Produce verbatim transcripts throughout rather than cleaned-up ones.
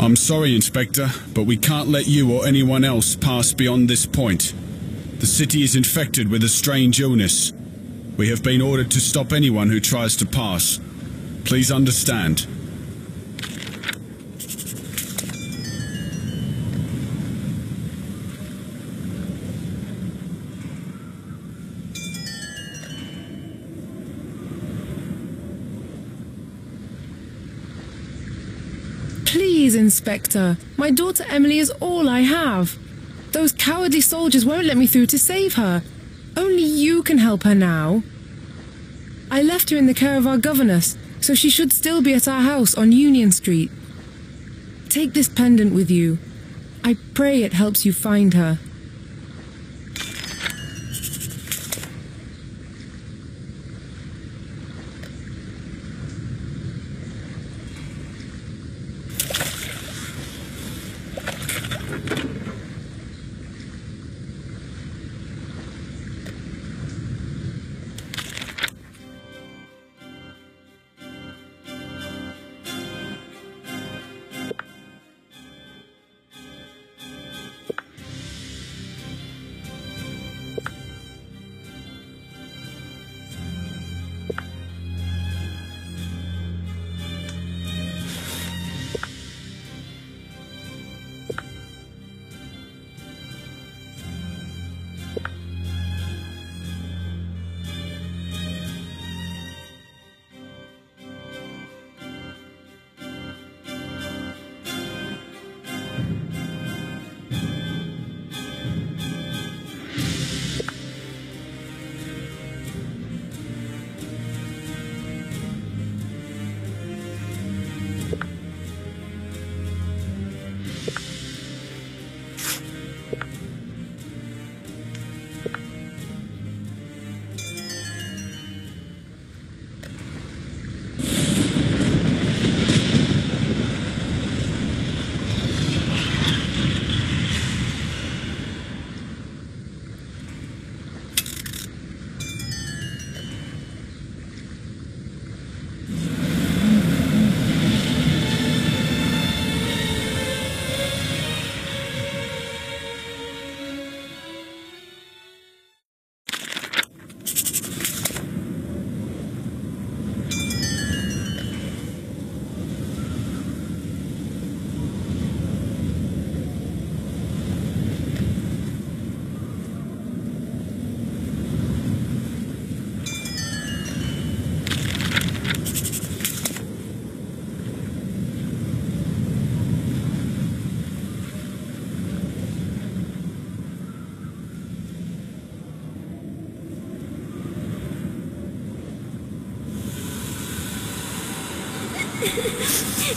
I'm sorry, Inspector, but we can't let you or anyone else pass beyond this point. The city is infected with a strange illness. We have been ordered to stop anyone who tries to pass. Please understand. Please, Inspector. My daughter Emily is all I have. Those cowardly soldiers won't let me through to save her. Only you can help her now. I left her in the care of our governess, so she should still be at our house on Union Street. Take this pendant with you. I pray it helps you find her.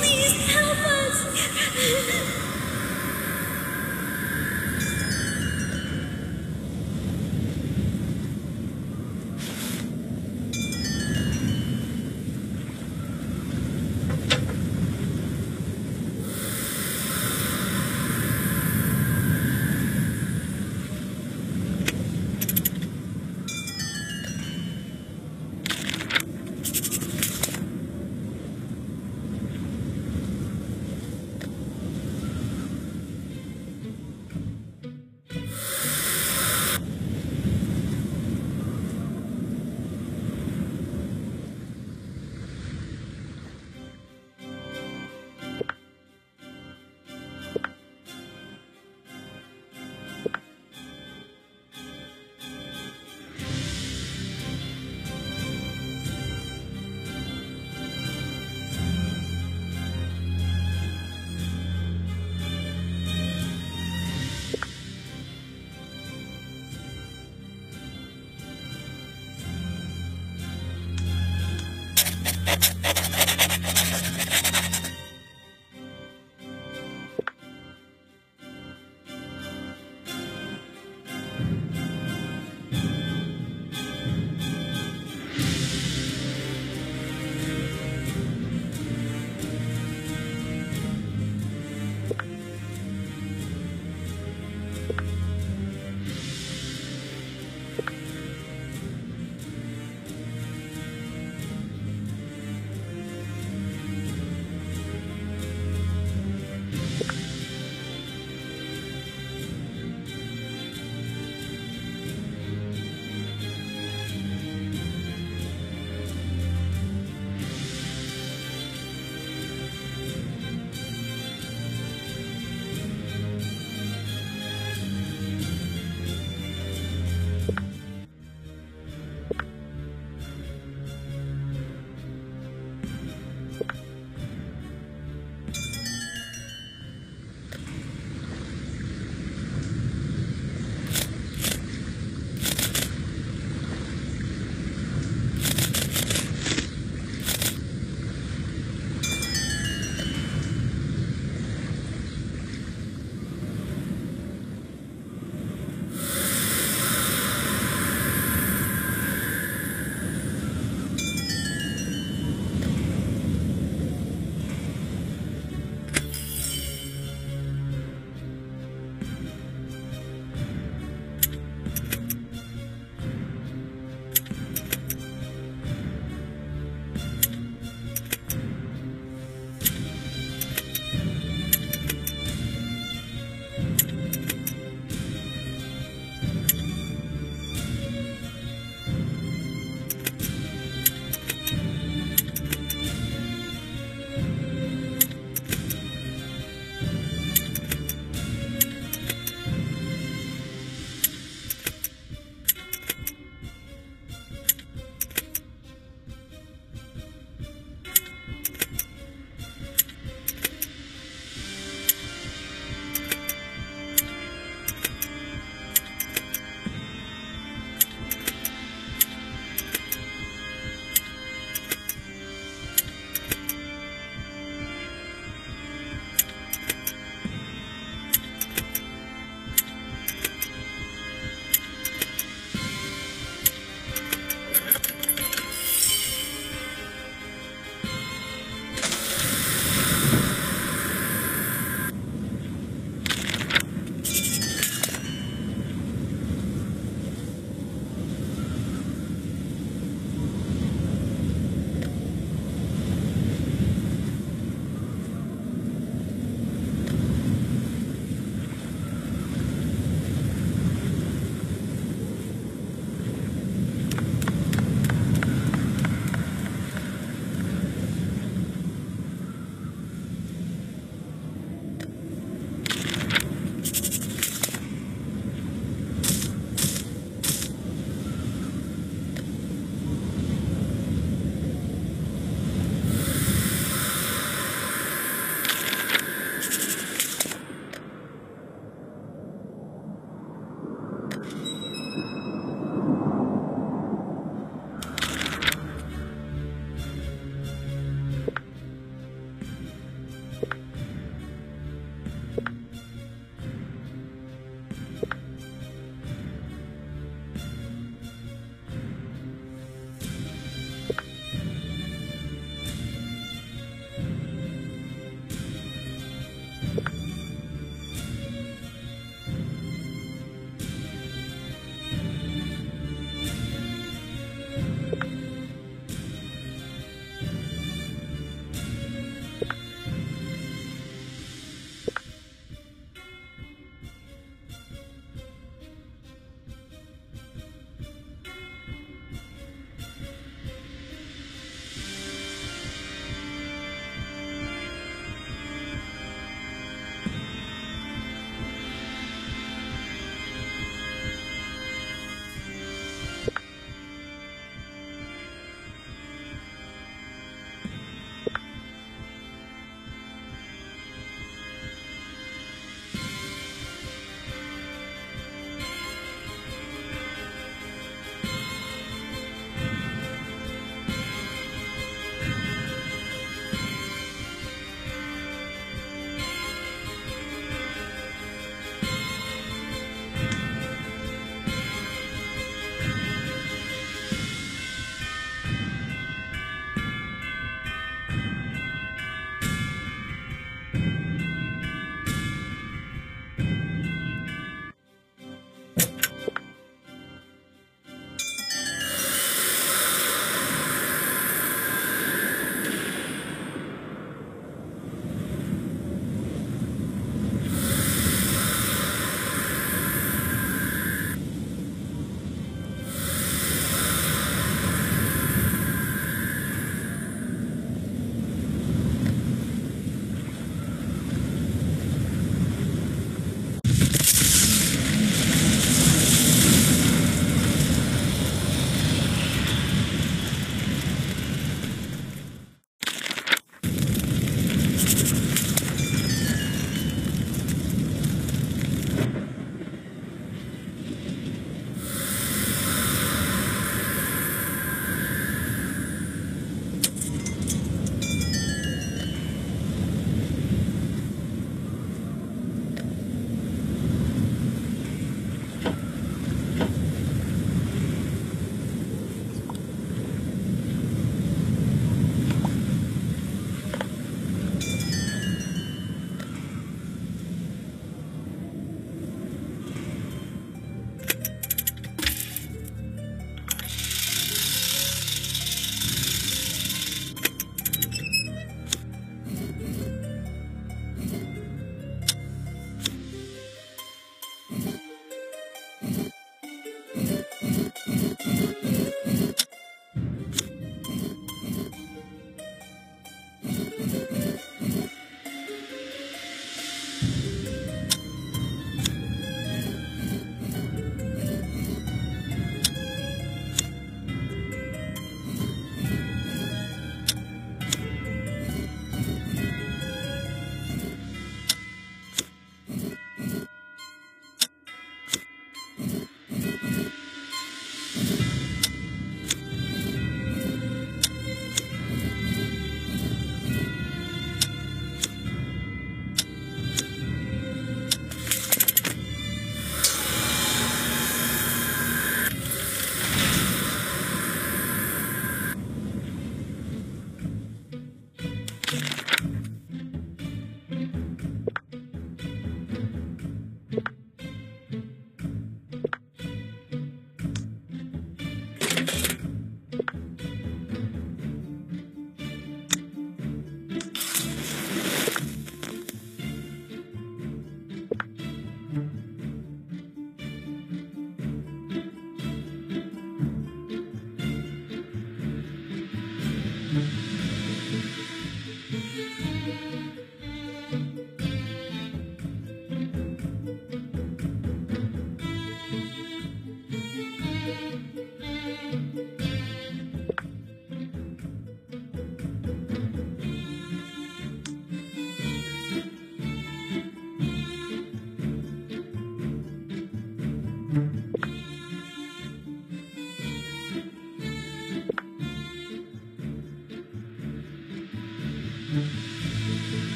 Please help us!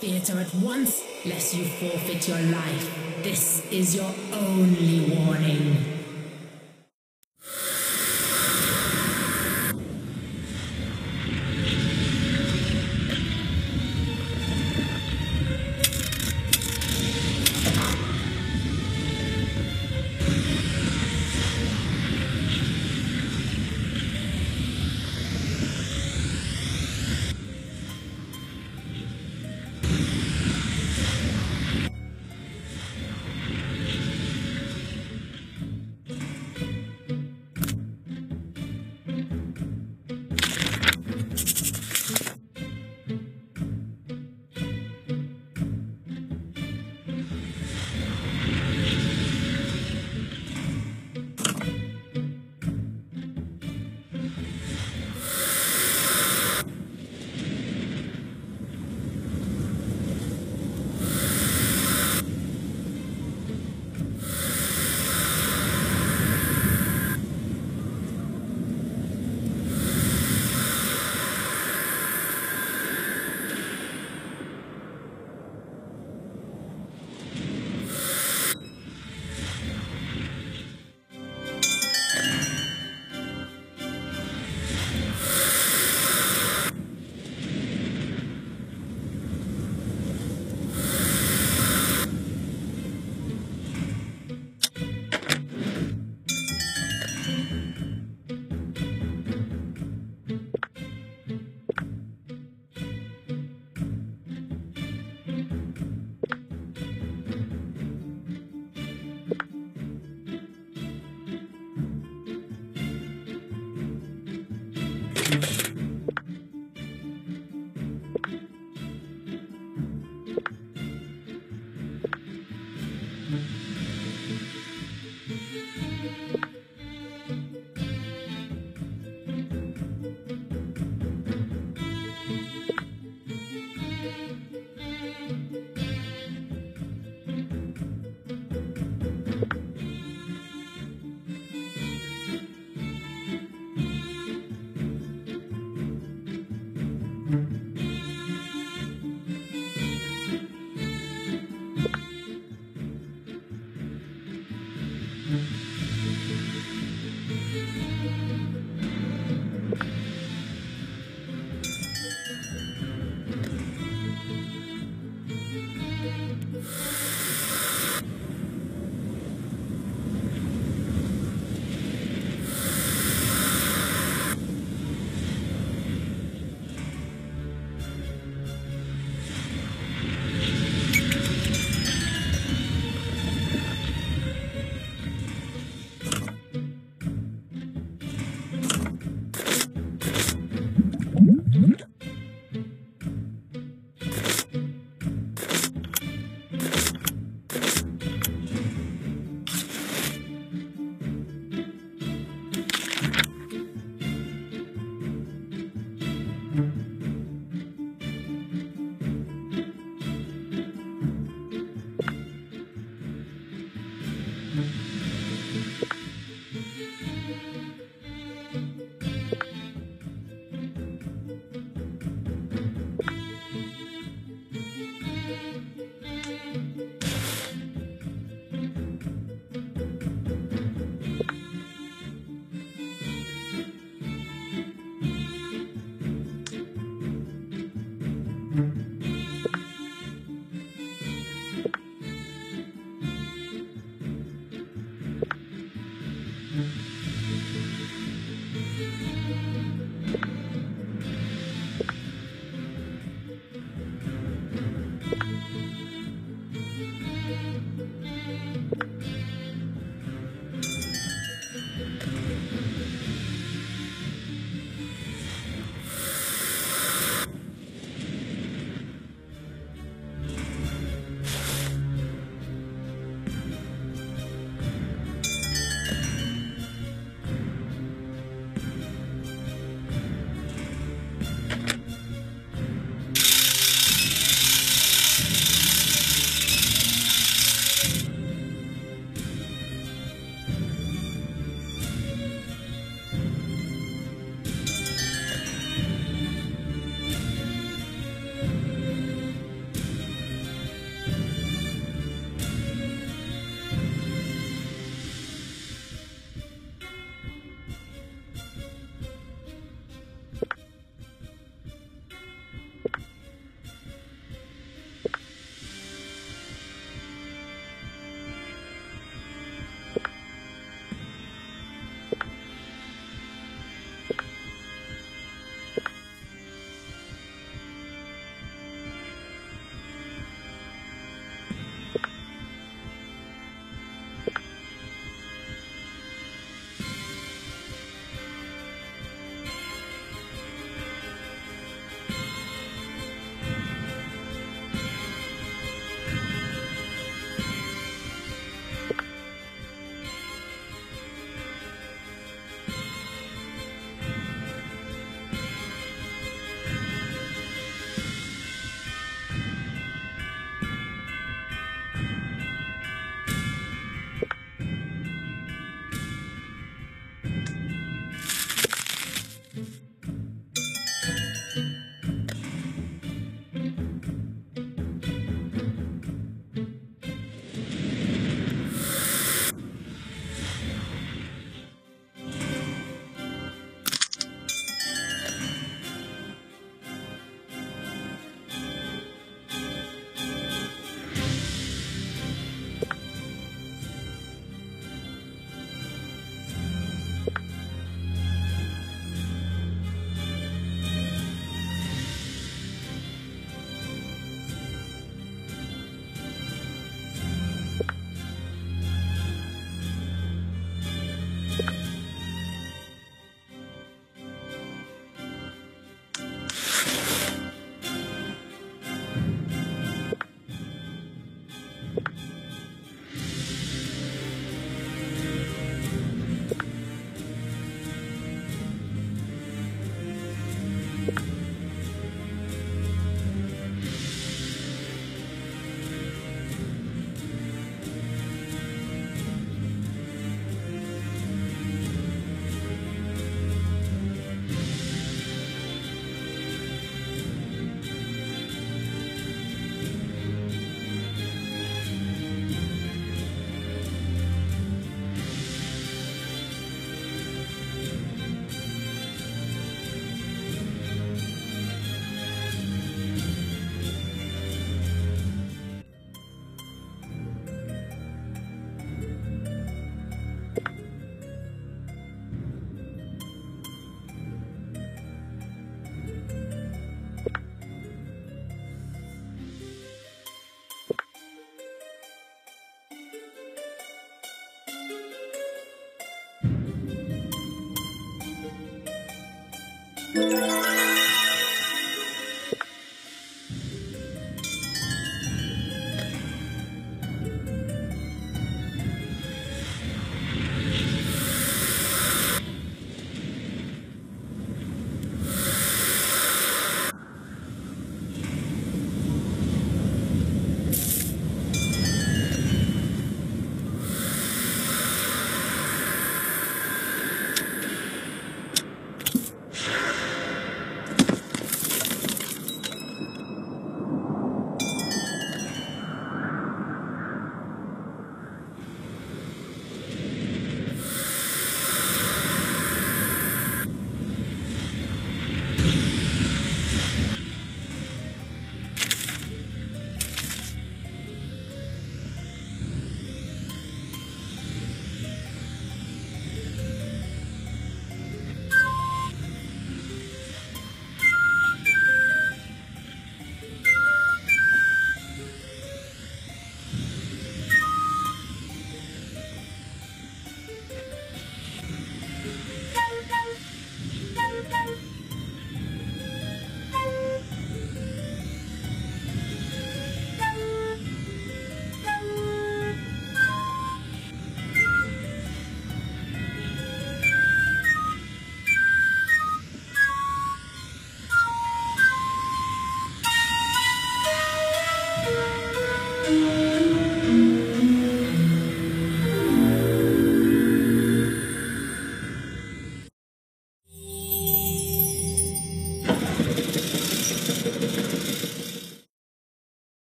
theater at once, lest you forfeit your life. This is your only warning.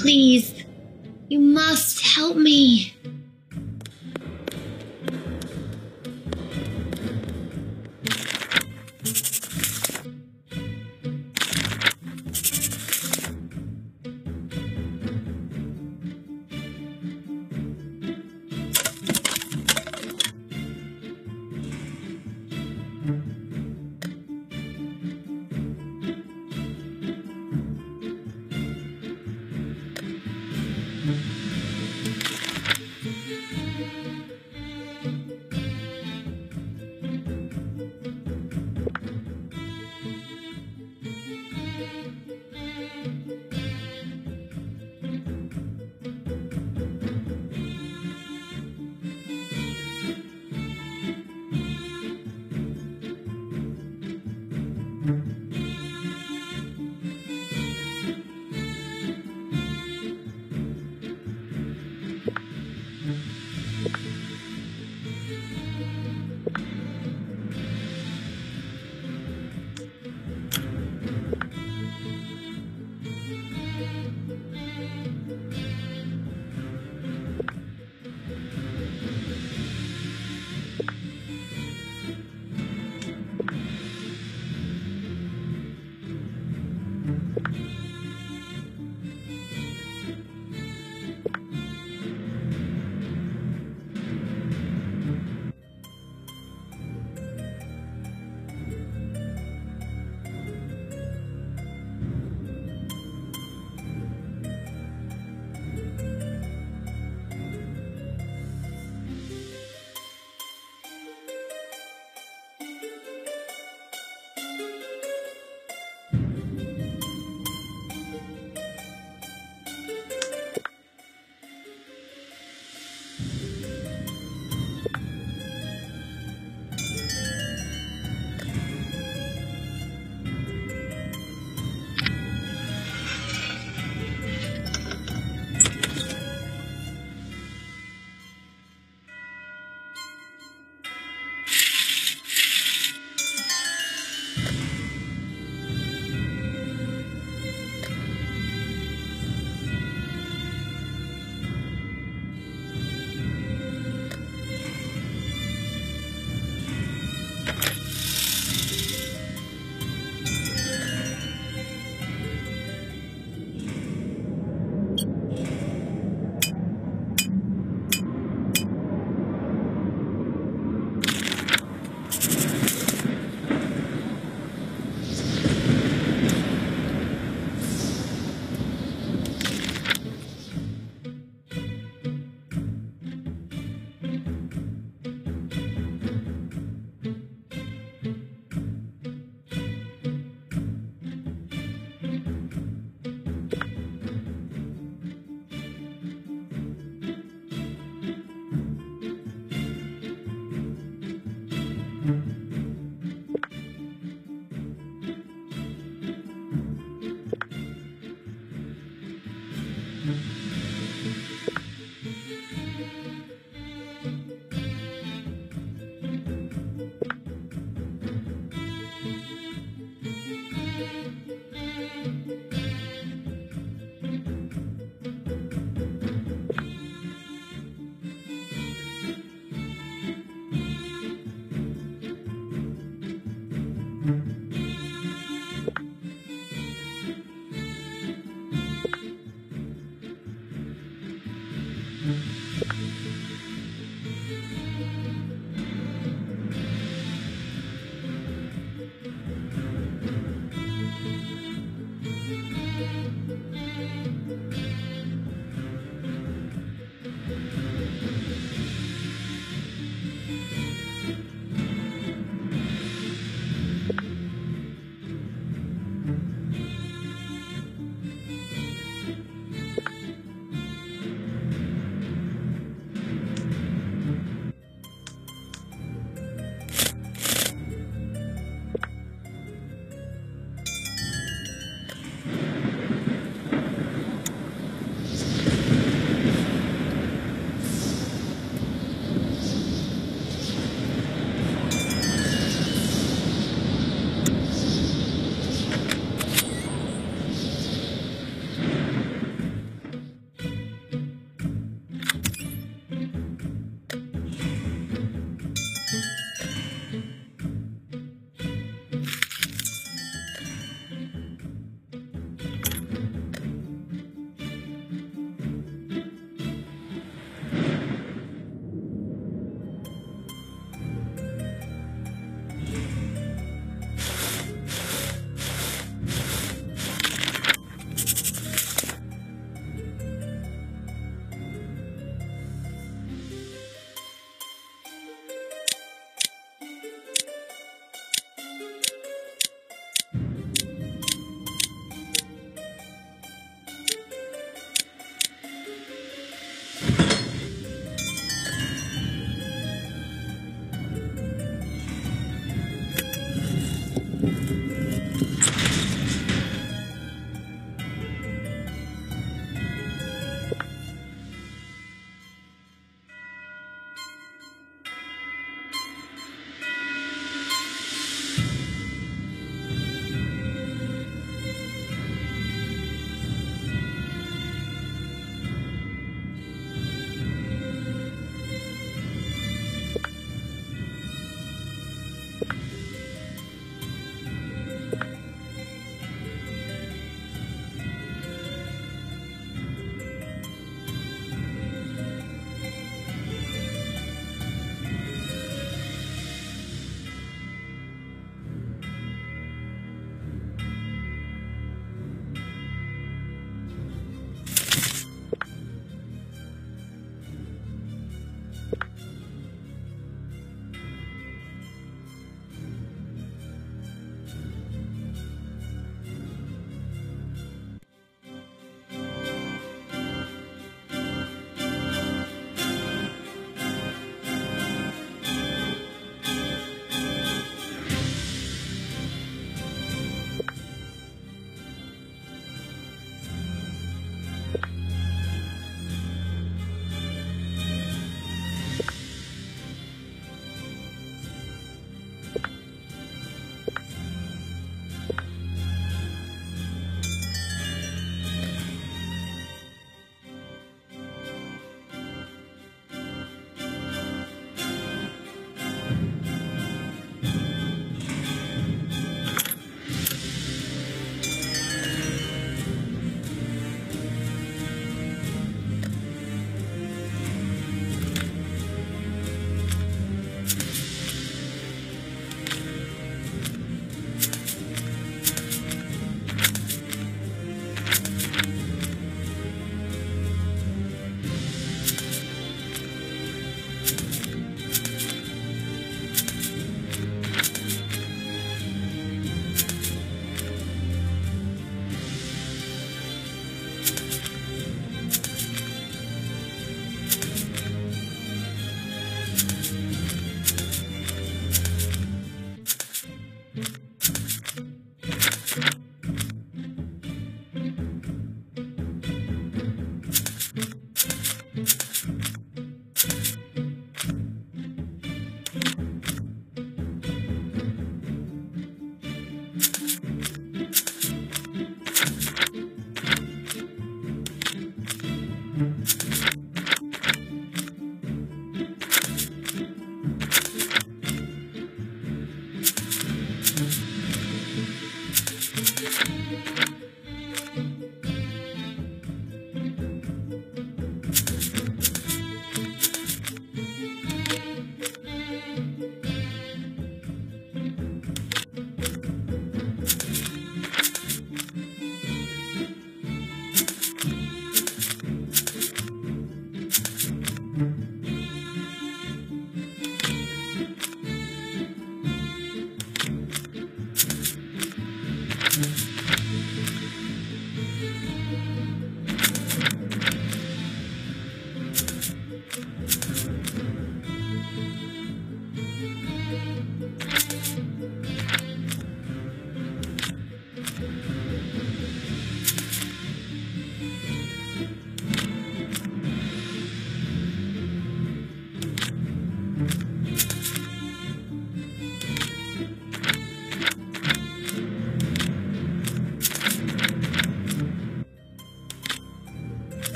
Please, you must help me.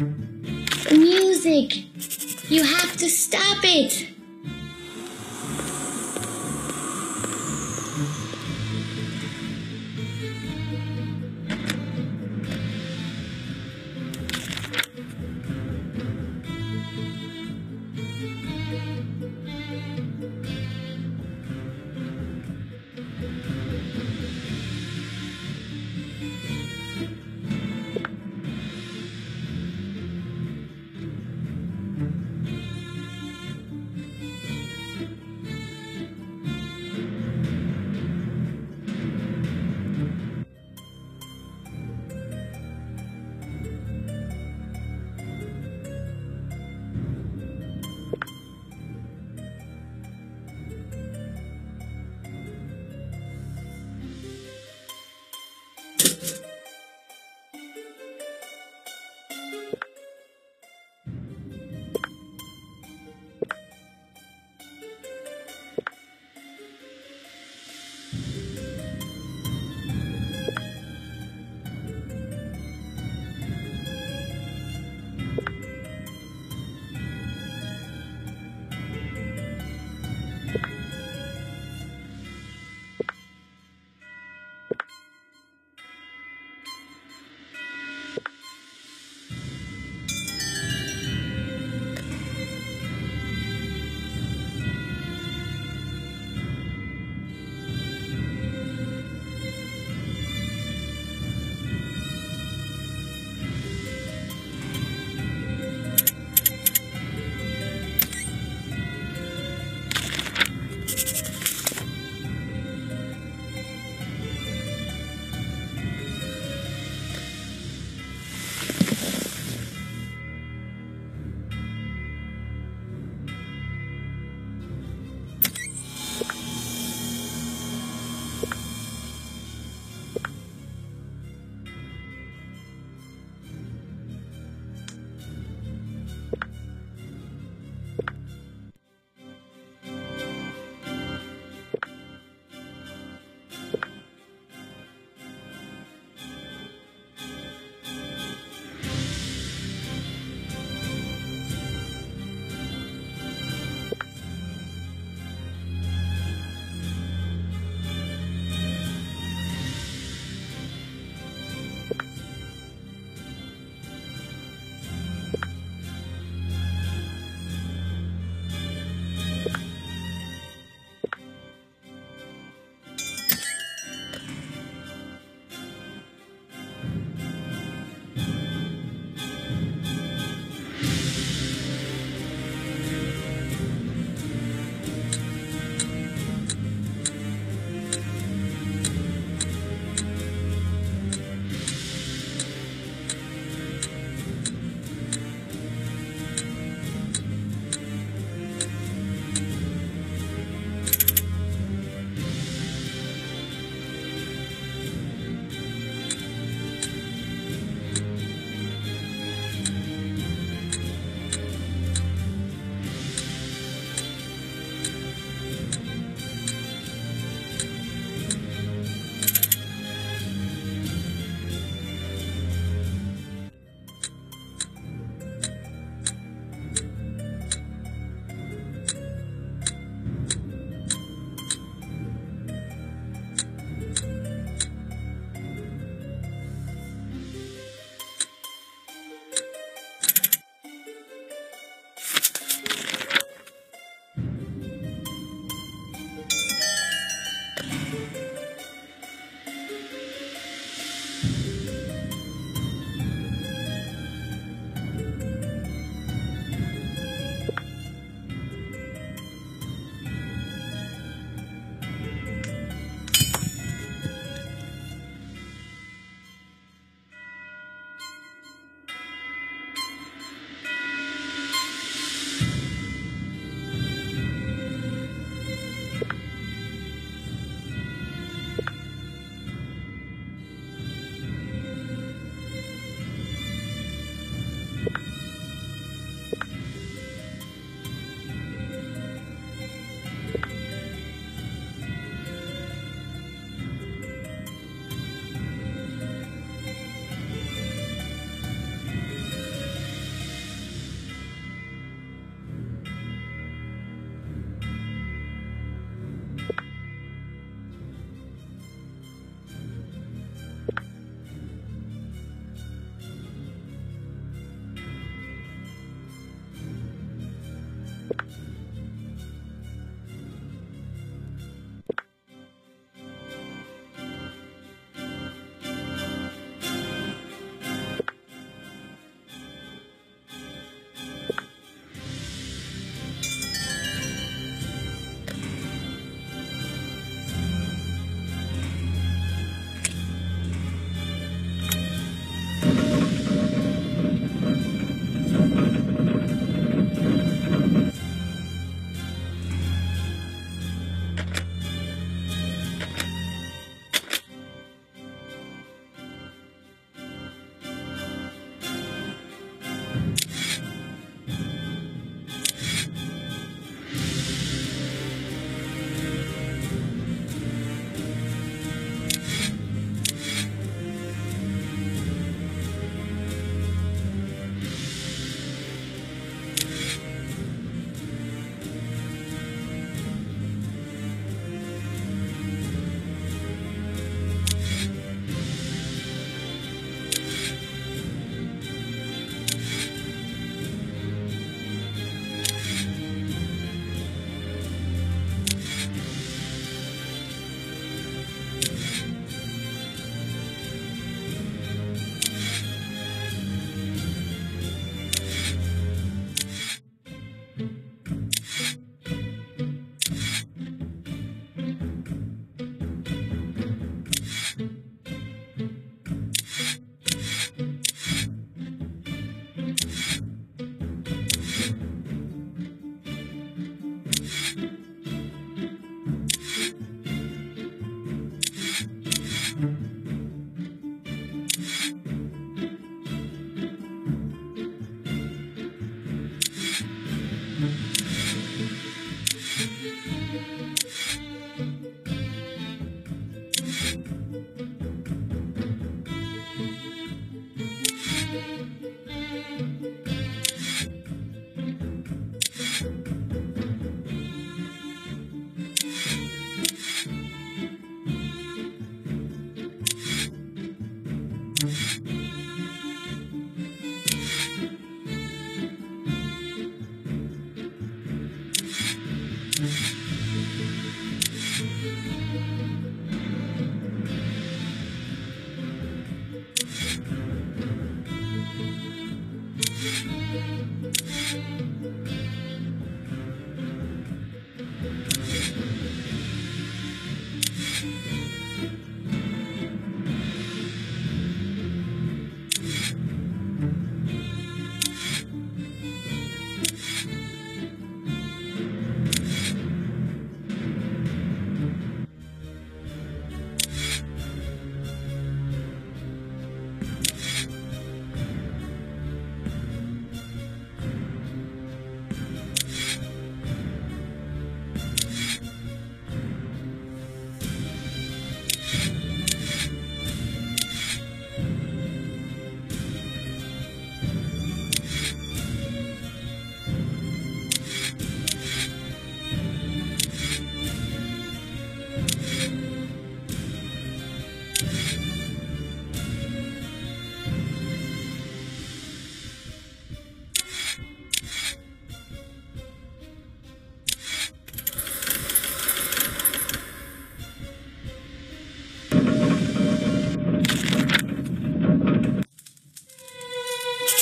The music! You have to stop it!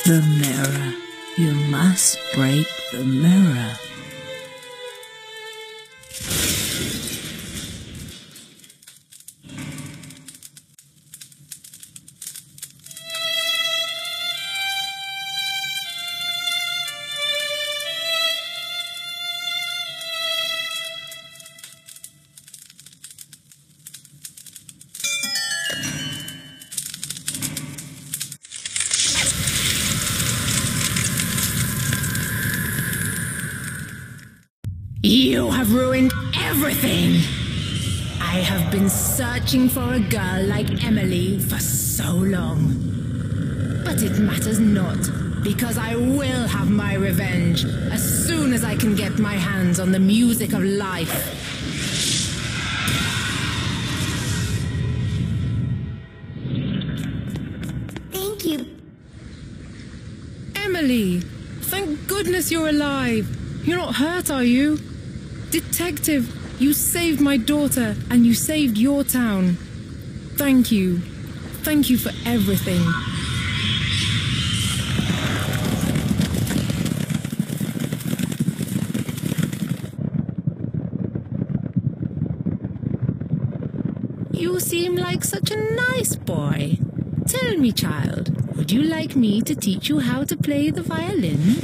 the mirror. You must break the mirror. You have ruined everything! I have been searching for a girl like Emily for so long. But it matters not, because I will have my revenge as soon as I can get my hands on the music of life. Thank you. Emily, thank goodness you're alive. You're not hurt, are you? Detective, you saved my daughter and you saved your town. Thank you. Thank you for everything. You seem like such a nice boy. Tell me, child, would you like me to teach you how to play the violin?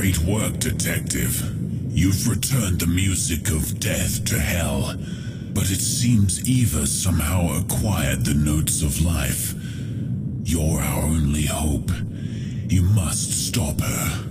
Great work, Detective. You've returned the music of death to hell, but it seems Eva somehow acquired the notes of life. You're our only hope. You must stop her.